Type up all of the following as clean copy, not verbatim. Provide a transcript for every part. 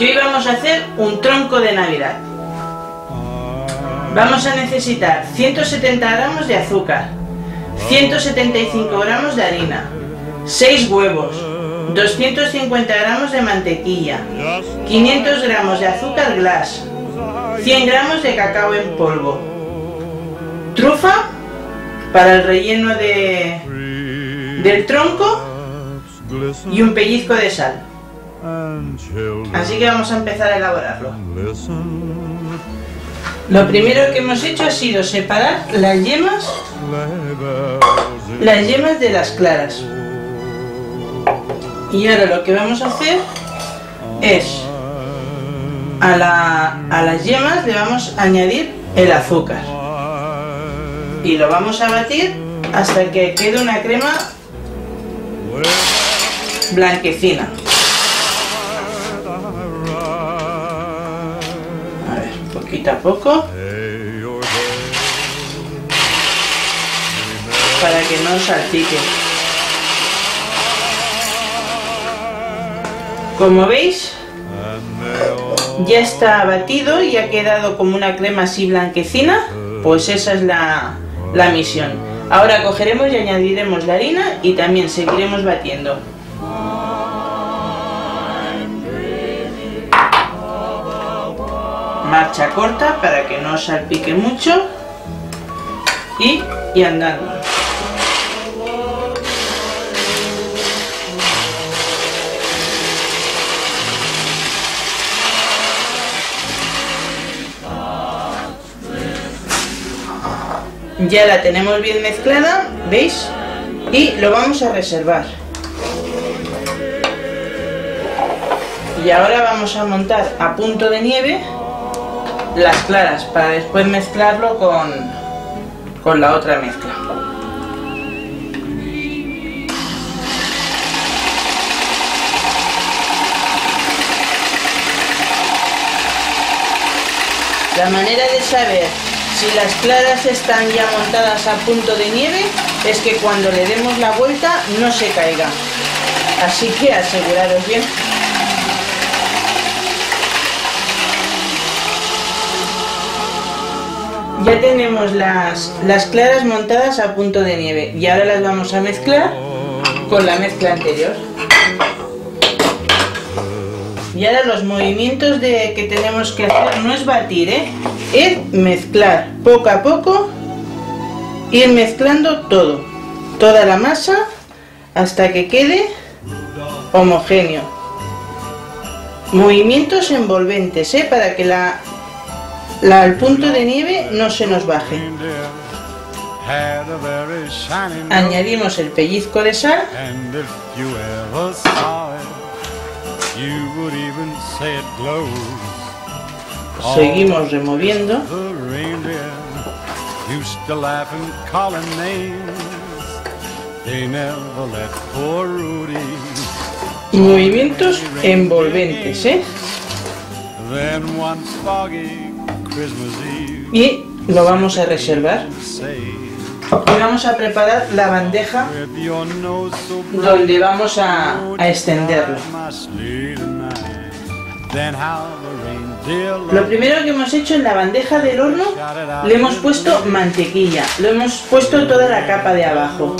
y hoy vamos a hacer un tronco de Navidad. Vamos a necesitar 170 gramos de azúcar, 175 gramos de harina, 6 huevos, 250 gramos de mantequilla, 500 gramos de azúcar glass, 100 gramos de cacao en polvo, trufa para el relleno del tronco y un pellizco de sal. Así que vamos a empezar a elaborarlo. Lo primero que hemos hecho ha sido separar las yemas de las claras. Y ahora lo que vamos a hacer es a las yemas le vamos a añadir el azúcar y lo vamos a batir hasta que quede una crema blanquecina. A ver, poquito a poco, para que no salpique. Como veis, ya está batido y ha quedado como una crema así blanquecina. Pues esa es la misión. Ahora cogeremos y añadiremos la harina y también seguiremos batiendo. Marcha corta para que no salpique mucho y andando. Ya la tenemos bien mezclada, ¿veis? Y lo vamos a reservar. Y ahora vamos a montar a punto de nieve las claras para después mezclarlo con la otra mezcla. La manera de saber si las claras están ya montadas a punto de nieve es que cuando le demos la vuelta no se caiga. Así que aseguraros bien. Ya tenemos las claras montadas a punto de nieve y ahora las vamos a mezclar con la mezcla anterior. Y ahora los movimientos que tenemos que hacer no es batir, es mezclar poco a poco, ir mezclando toda la masa hasta que quede homogéneo. Movimientos envolventes, para que el punto de nieve no se nos baje. Añadimos el pellizco de sal. Seguimos removiendo. Movimientos envolventes, Y lo vamos a reservar. Y vamos a preparar la bandeja donde vamos a extenderlo. Lo primero que hemos hecho en la bandeja del horno, le hemos puesto mantequilla, lo hemos puesto toda la capa de abajo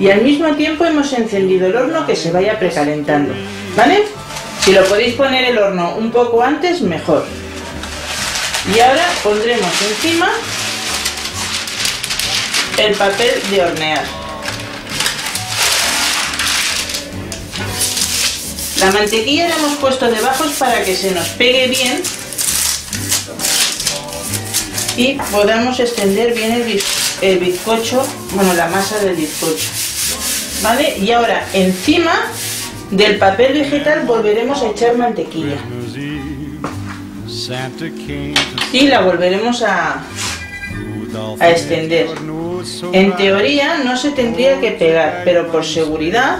y al mismo tiempo hemos encendido el horno que se vaya precalentando, ¿vale? Si lo podéis poner el horno un poco antes, mejor. Y ahora pondremos encima el papel de hornear. La mantequilla la hemos puesto debajo para que se nos pegue bien y podamos extender bien el bizcocho, bueno, la masa del bizcocho, ¿vale? Y ahora encima del papel vegetal volveremos a echar mantequilla y la volveremos a extender. En teoría no se tendría que pegar, pero por seguridad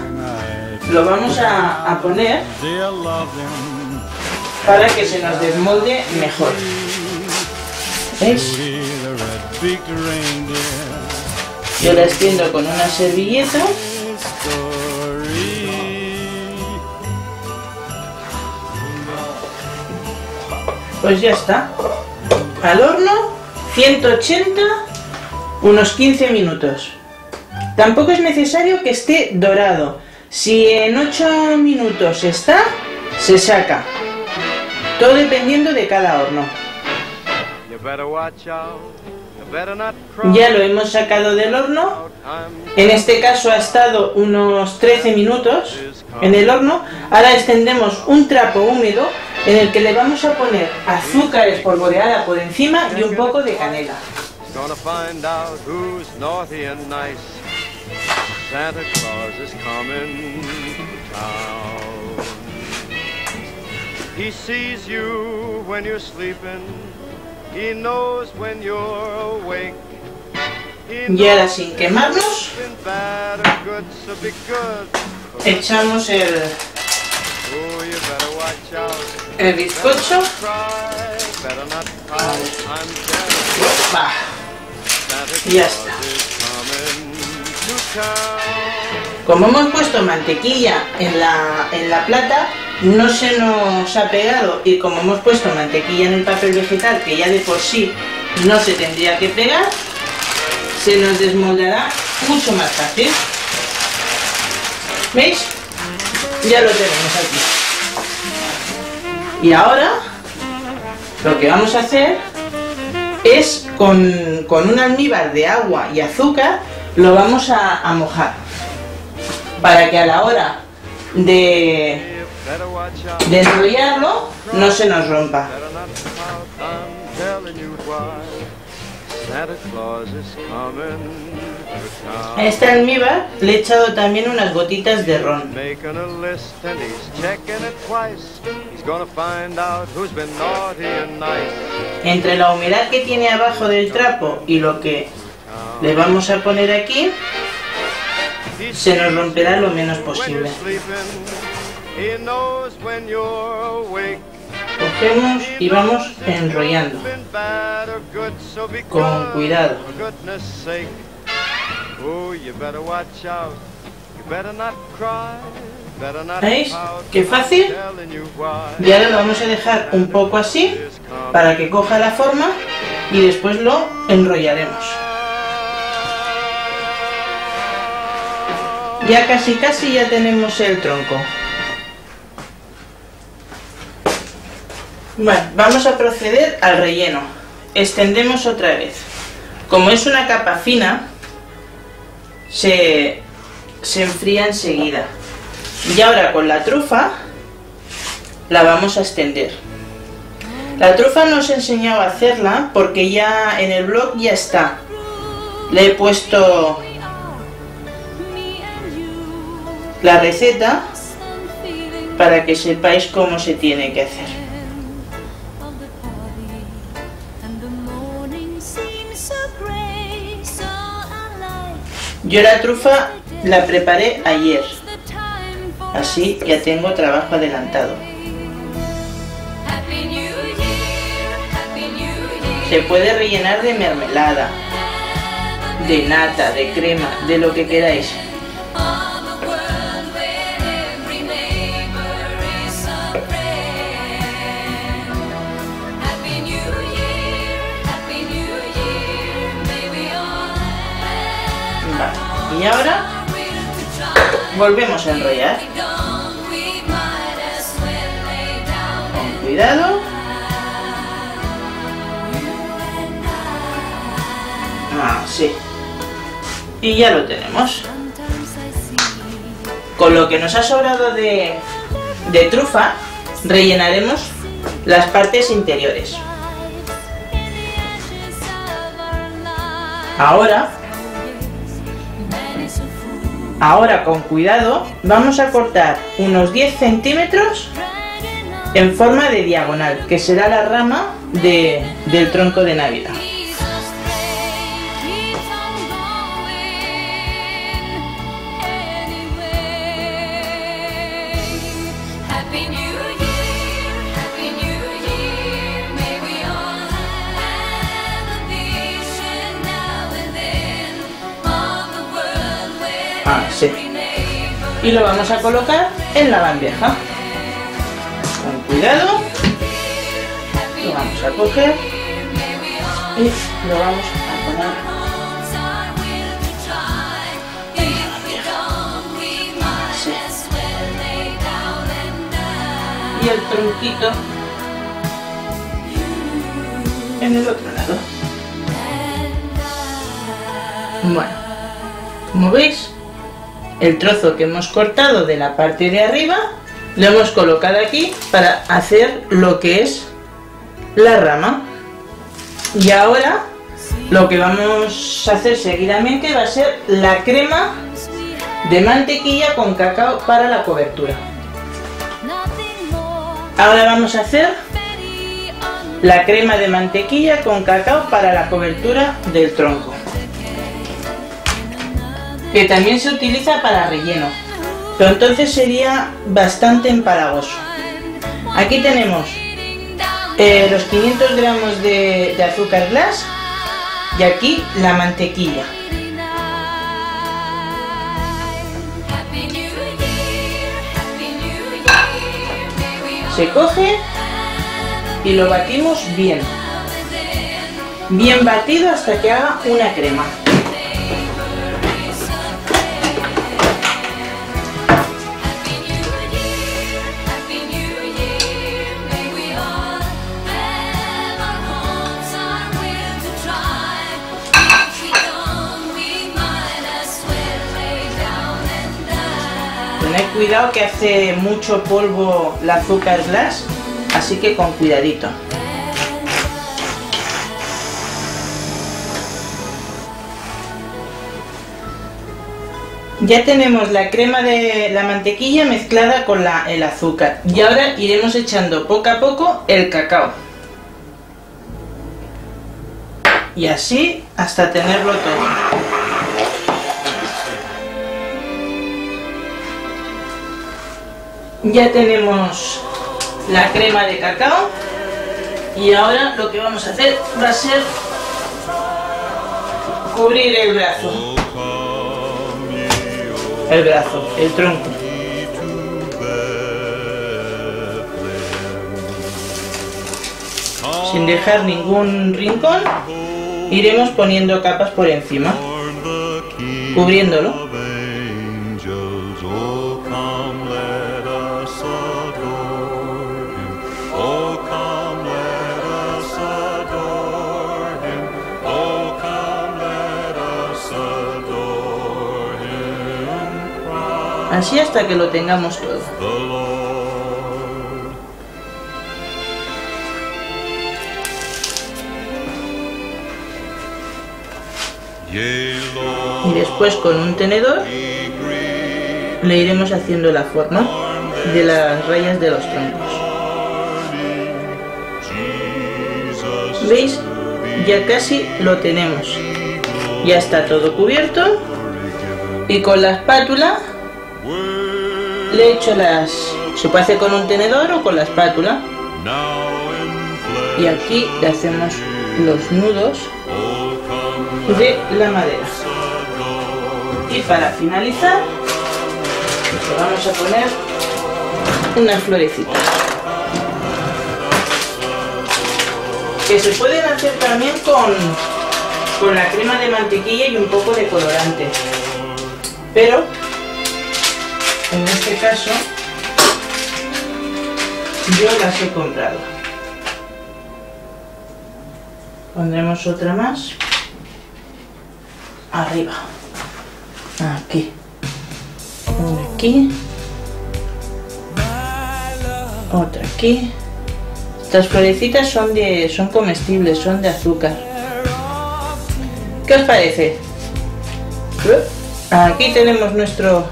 lo vamos a poner para que se nos desmolde mejor. ¿Veis? Yo la extiendo con una servilleta pues ya está. Al horno, 180, unos 15 minutos. Tampoco es necesario que esté dorado. Si en 8 minutos está, se saca. Todo dependiendo de cada horno. Ya lo hemos sacado del horno. En este caso ha estado unos 13 minutos en el horno. Ahora extendemos un trapo húmedo en el que le vamos a poner azúcar espolvoreada por encima y un poco de canela. Y ahora, sin quemarnos, echamos el bizcocho. ¡Opa! Ya está. Como hemos puesto mantequilla en la plata, no se nos ha pegado, y como hemos puesto mantequilla en el papel vegetal, que ya de por sí no se tendría que pegar, se nos desmoldará mucho más fácil. ¿Veis? Ya lo tenemos aquí. Y ahora lo que vamos a hacer es con un almíbar de agua y azúcar lo vamos a mojar, para que a la hora de enrollarlo no se nos rompa. A este almíbar le he echado también unas gotitas de ron. Entre la humedad que tiene abajo del trapo y lo que le vamos a poner aquí, se nos romperá lo menos posible. Cogemos y vamos enrollando con cuidado. ¿Veis? ¡Qué fácil! Y ahora lo vamos a dejar un poco así para que coja la forma y después lo enrollaremos. Ya casi casi ya tenemos el tronco. Bueno, vamos a proceder al relleno. Extendemos otra vez. Como es una capa fina, se enfría enseguida. Y ahora con la trufa la vamos a extender. La trufa no os he enseñado a hacerla porque ya en el blog ya está. Le he puesto la receta para que sepáis cómo se tiene que hacer. Yo la trufa la preparé ayer, así ya tengo trabajo adelantado. Se puede rellenar de mermelada, de nata, de crema, de lo que queráis. Y ahora volvemos a enrollar con cuidado. Así. Y ya lo tenemos. Con lo que nos ha sobrado de trufa, rellenaremos las partes interiores. Ahora con cuidado vamos a cortar unos 10 centímetros en forma de diagonal, que será la rama del tronco de Navidad. Sí. Y lo vamos a colocar en la bandeja. Con cuidado, y vamos a coger y lo vamos a poner. Y el tronquito en el otro lado. Bueno, como veis, el trozo que hemos cortado de la parte de arriba lo hemos colocado aquí para hacer lo que es la rama. Y ahora lo que vamos a hacer seguidamente va a ser la crema de mantequilla con cacao para la cobertura. Ahora vamos a hacer la crema de mantequilla con cacao para la cobertura del tronco, que también se utiliza para relleno, pero entonces sería bastante empalagoso. Aquí tenemos los 500 gramos de azúcar glass y aquí la mantequilla. Se coge y lo batimos bien, bien batido hasta que haga una crema. Tened cuidado que hace mucho polvo el azúcar glass, así que con cuidadito. Ya tenemos la crema de la mantequilla mezclada con el azúcar y ahora iremos echando poco a poco el cacao. Y así hasta tenerlo todo. Ya tenemos la crema de cacao y ahora lo que vamos a hacer va a ser cubrir el brazo, el tronco. Sin dejar ningún rincón, iremos poniendo capas por encima, cubriéndolo. Así hasta que lo tengamos todo. Y después con un tenedor le iremos haciendo la forma de las rayas de los troncos. ¿Veis? Ya casi lo tenemos. Ya está todo cubierto. Y con la espátula le echo las... se puede hacer con un tenedor o con la espátula. Y aquí le hacemos los nudos de la madera. Y para finalizar le vamos a poner unas florecitas, que se pueden hacer también con la crema de mantequilla y un poco de colorante, pero en este caso yo las he comprado. Pondremos otra más arriba, aquí, aquí, otra aquí. Estas florecitas son comestibles, son de azúcar. ¿Qué os parece? Aquí tenemos nuestro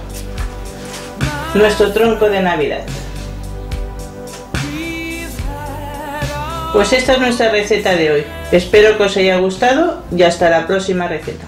tronco de Navidad. Pues esta es nuestra receta de hoy. Espero que os haya gustado y hasta la próxima receta.